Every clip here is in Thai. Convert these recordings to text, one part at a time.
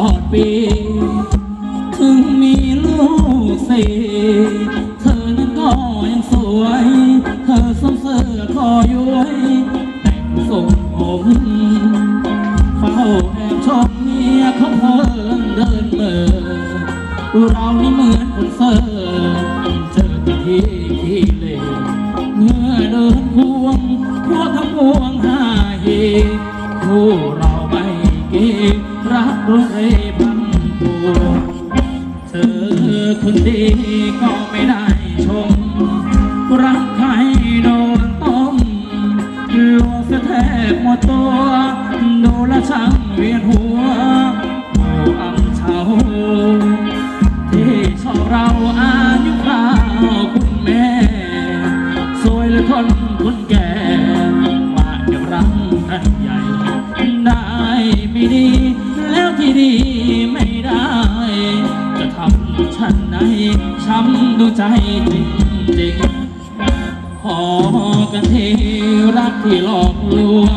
อดปีถึงมีลูกสี่เธอนั้นก็ยังสวยเธอสมเสือคอย้วยแต่งทรงผมเฝ้าแอบชมเมียเขาเพิ่งเดินเบอเรานี่เหมือนคนเซ่อเจอแต่ที่ขี้เล่เมื่อเดินพวงพวกทั้งพวงหาเหคู่เราไม่เก็บรักรถไฟพันตัวเธอคนดีก็ไม่ได้ชมรักใครโดนต้มลงเสียแทบหมดตัวดูและช่างเวียนหัวผู้อำเฉาที่ชอบเราอายุคราวคุณแม่สวยและคนแก่มาเดี๋ยวรักท่านใหญ่ได้ไม่ดีแล้วที่ดีไม่ได้จะทำฉันไหนช้ำดูใจจริงๆขอกันทีรักที่หลอกลวง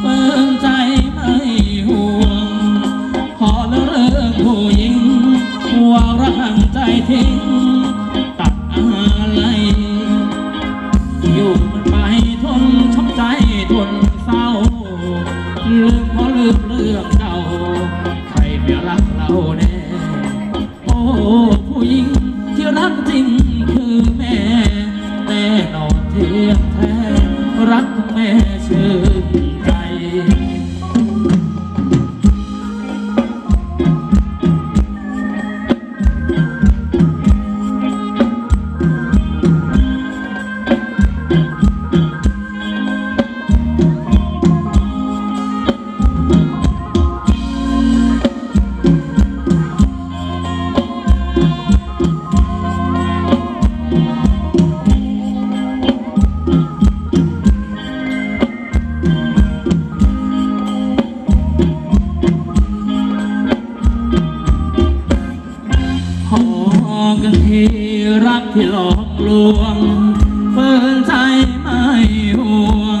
เปิ่งใจไม่ห่วงขอเรื่องผู้หญิงวางรักใจทิ้งตัดอะไรอยู่มันไปทนช้ำใจทนเศร้าลืมเพราะลืมเรื่องเก่าใครไม่รักเราแน่โอ้ผู้หญิงที่รักจริงคือแม่แน่นอนเทียมแท้รักแม่ชื่นใจรักที่หลอกลวงเปิดใจไม่ห่วง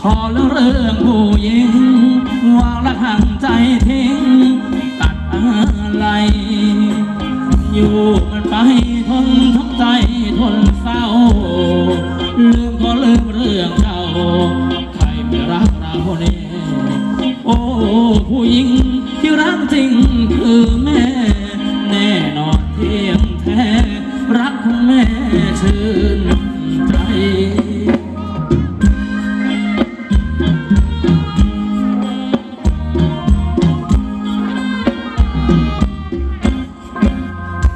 ขอแล้วเรื่องผู้หญิงวางรักห่างใจทิ้งตัดอะไรอยู่มันไปทนทำใจทนเศร้าลืมก็ลืมเรื่องเก่าใครไม่รักเราเนี่ยโอ้ผู้หญิงที่รักจริงคือแม่แน่นอนเที่ยงแท้รักแม่ชื่นใจ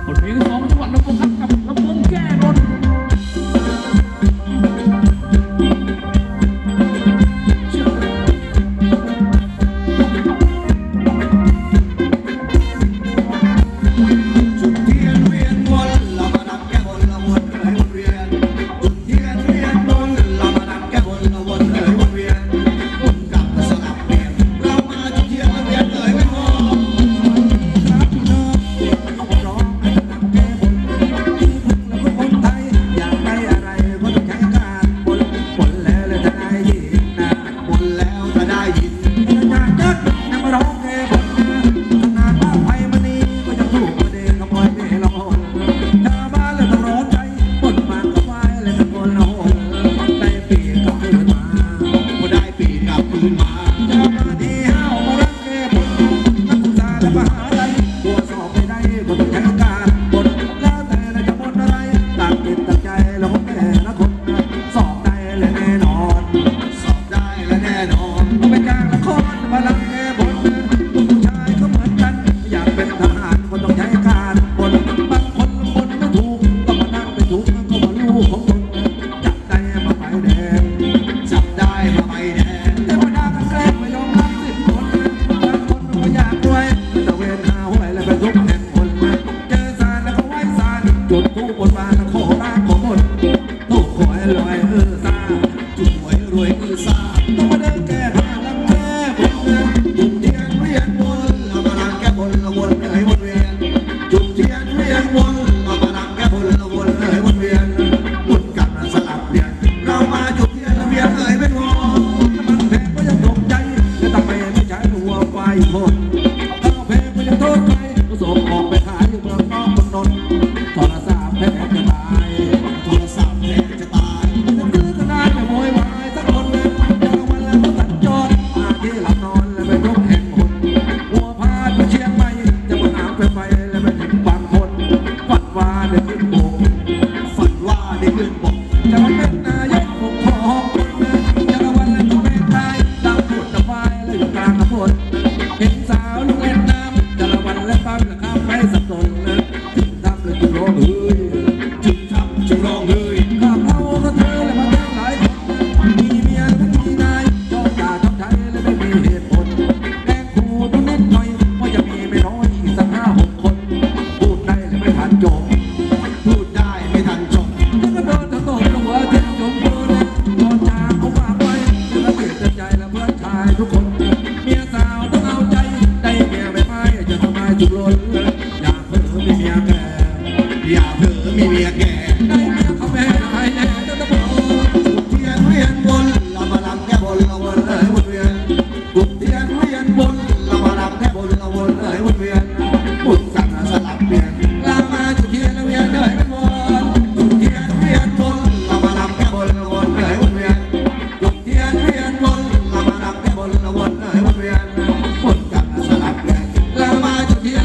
บทเพลงที่สองจังหวัดลำพูนครับกับลำพูนแก้บน เป็นสาวลูกเล่นน้ำจะละวันและปั้มละข้าวไปสับสนเลยจึงทำเลยจึงร้องเฮ้ยจึงทำจึงร้องเฮ้ยข้าเท้าก็เธอและมาทั้งหลายคนมีเมียและมีนายจ้องตาจ้องใจและไม่มีเหตุผลแต่ขู่ต้องเน้นหน่อยว่าจะมีไม่น้อยอีกสัก5-6 คนพูดได้และไม่ทันจบพูดได้ไม่ทันจบแล้วก็โดนทั้งตบหัวเจ็บจมเบอร์เนี่ยตอนช้าเขาฝากไว้แล้วติดใจและเพื่อนชายทุกคนอยากเผลอมีเมียแก่อยากเผลอมีเมียแก่ได้เมียเขาแม่ตายแน่จะต้องบอกกุฏเทียนเวียนบนลำบากแค่บนละวนเลยวนเวียนกุฏเทียนเวียนบนลำบากแค่บนละวนเลยวนเวียนบุญสั่งสลับเปลี่ยนลามาจุดเทียนเวียนเลยเป็นวนกุฏเทียนเวียนบนลำบากแค่บนละวนเลยวนเวียนกุฏเทียนเวียนบนลำบากแค่บนละวนเลยวนเวียนบุญสั่งสลับเปลี่ยนลามาจุดเทียน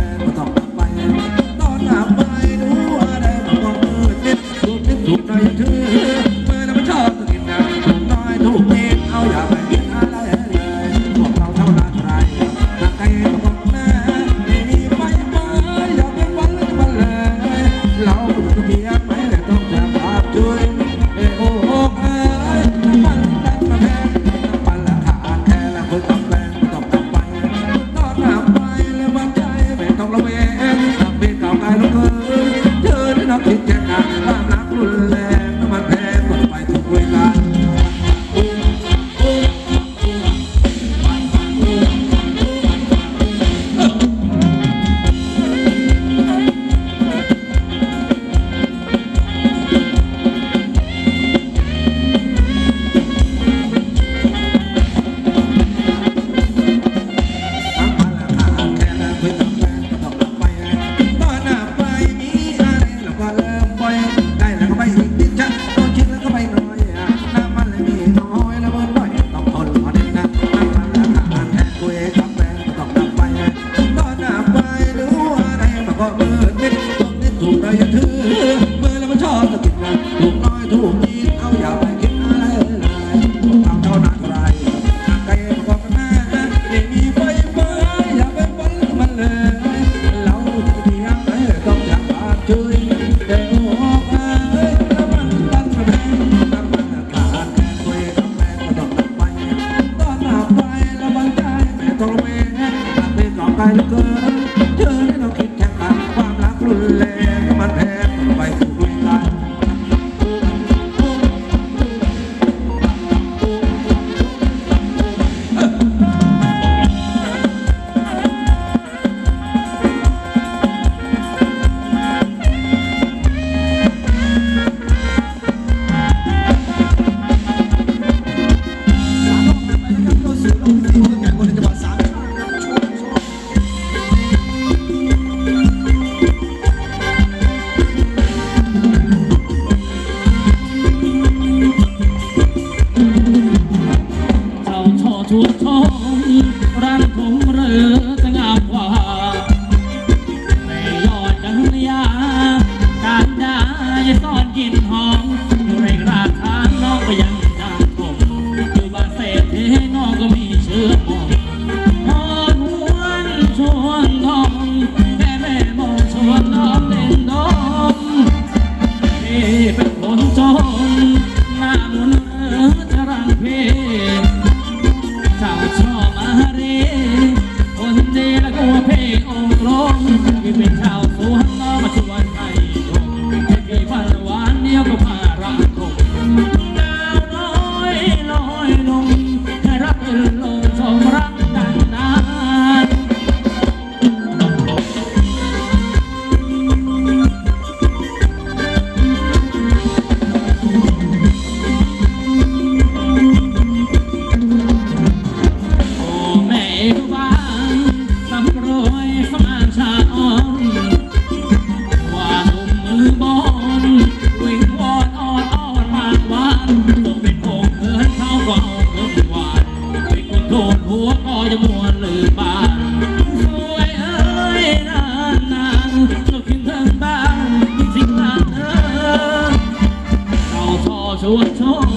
วดท้อง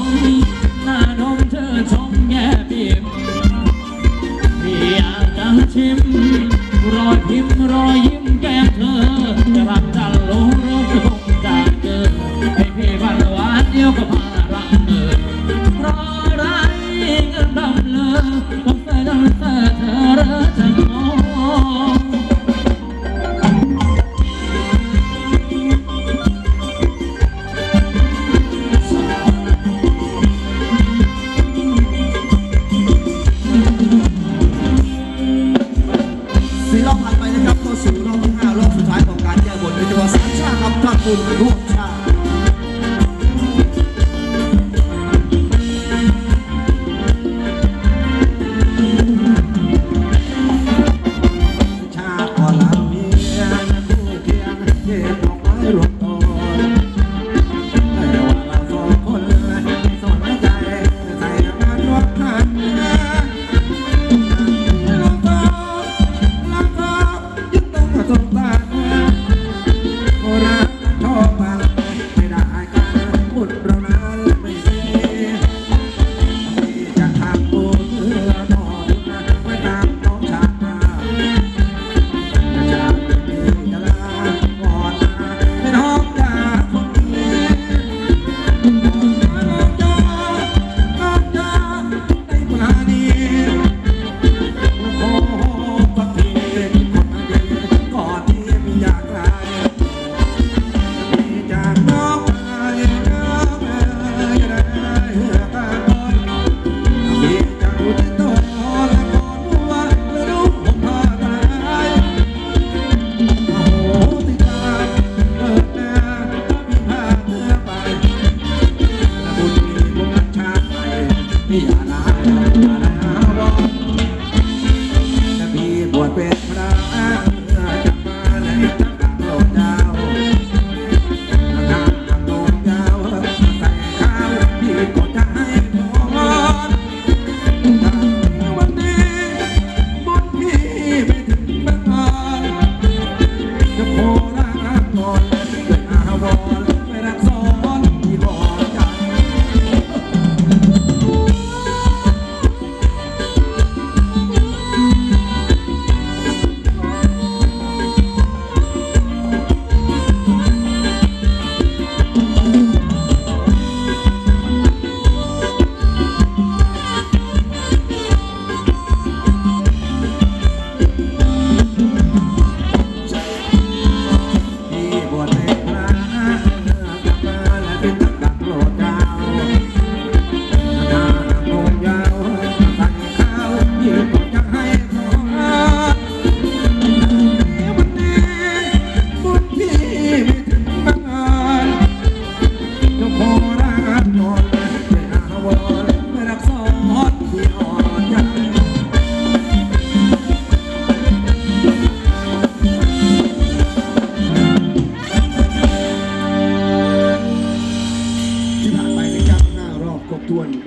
หน้าน้องเธอท้องแย่บีบพี่อยากจะชิมรอยพิมรอยยิ้มแก้มเธอจะรักจันลงเรื่องคงจากเกินให้พี่บันวานเดียวกับพารักเกินเพราะไรเงินดำเลือต้องใส่ดำเสือเธอเรือจะงอคุณร่วมชาติชาติก่อนลำเมียนั้นคู่เคียงเทียนดอกไม้หลวงตอนแต่ว่าเราสองคนสนใจใส่งานร่วมกันลำตอบลำตอบยึดต้องประสบการณ์เ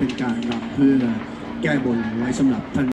ป็นการรับเพื่อแก้บนไว้สำหรับท่าน